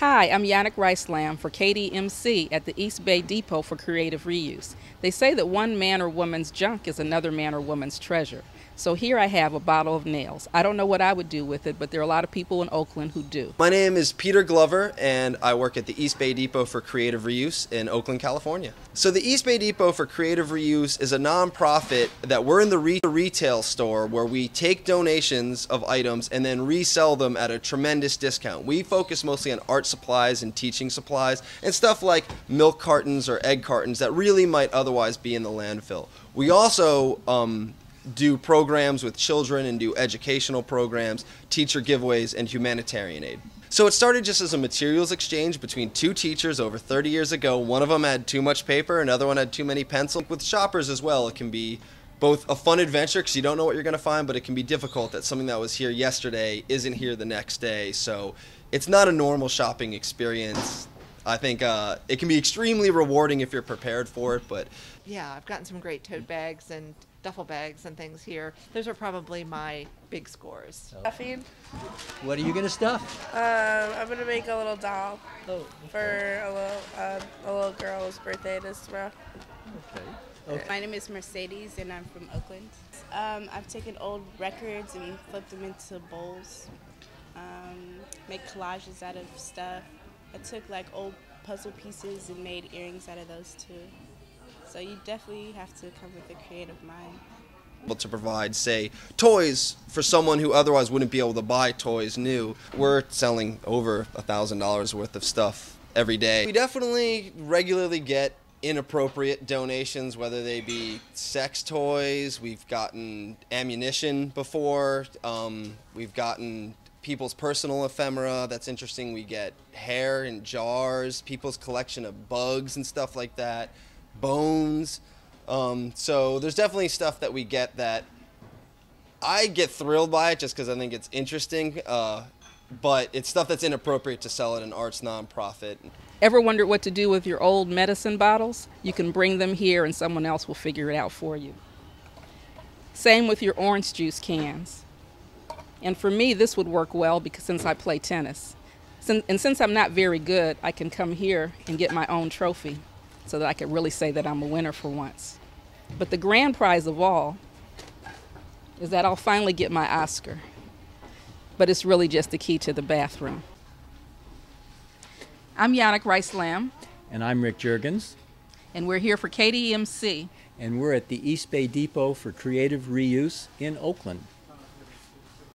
Hi, I'm Yanick Rice Lamb for KDMC at the East Bay Depot for Creative Reuse. They say that one man or woman's junk is another man or woman's treasure. So here I have a bottle of nails. I don't know what I would do with it, but there are a lot of people in Oakland who do. My name is Peter Glover, and I work at the East Bay Depot for Creative Reuse in Oakland, California. So the East Bay Depot for Creative Reuse is a nonprofit that we're in the retail store where we take donations of items and then resell them at a tremendous discount. We focus mostly on art supplies and teaching supplies and stuff like milk cartons or egg cartons that really might otherwise be in the landfill. We also do programs with children and do educational programs, teacher giveaways, and humanitarian aid. So it started just as a materials exchange between two teachers over 30 years ago. One of them had too much paper, another one had too many pencils. With shoppers as well, it can be both a fun adventure because you don't know what you're going to find, but it can be difficult that something that was here yesterday isn't here the next day. So it's not a normal shopping experience. I think it can be extremely rewarding if you're prepared for it, but... Yeah, I've gotten some great tote bags and duffel bags and things here. Those are probably my big scores. Stuffing. What are you going to stuff? I'm going to make a little doll for a little girl's birthday this summer. Okay. My name is Mercedes, and I'm from Oakland. I've taken old records and flipped them into bowls. Make collages out of stuff. I took like old puzzle pieces and made earrings out of those too. So you definitely have to come with a creative mind. To provide, say, toys for someone who otherwise wouldn't be able to buy toys new. We're selling over $1,000 worth of stuff every day. We definitely regularly get inappropriate donations, whether they be sex toys. We've gotten ammunition before. We've gotten people's personal ephemera. That's interesting. We get hair in jars, people's collection of bugs and stuff like that, bones. So there's definitely stuff that we get that I get thrilled by it just because I think it's interesting, but it's stuff that's inappropriate to sell at an arts nonprofit. Ever wondered what to do with your old medicine bottles? You can bring them here and someone else will figure it out for you. Same with your orange juice cans. And for me, this would work well because since I play tennis. And since I'm not very good, I can come here and get my own trophy so that I can really say that I'm a winner for once. But the grand prize of all is that I'll finally get my Oscar. But it's really just the key to the bathroom. I'm Yanick Rice Lamb. And I'm Rick Jurgens. And we're here for KDMC. And we're at the East Bay Depot for Creative Reuse in Oakland.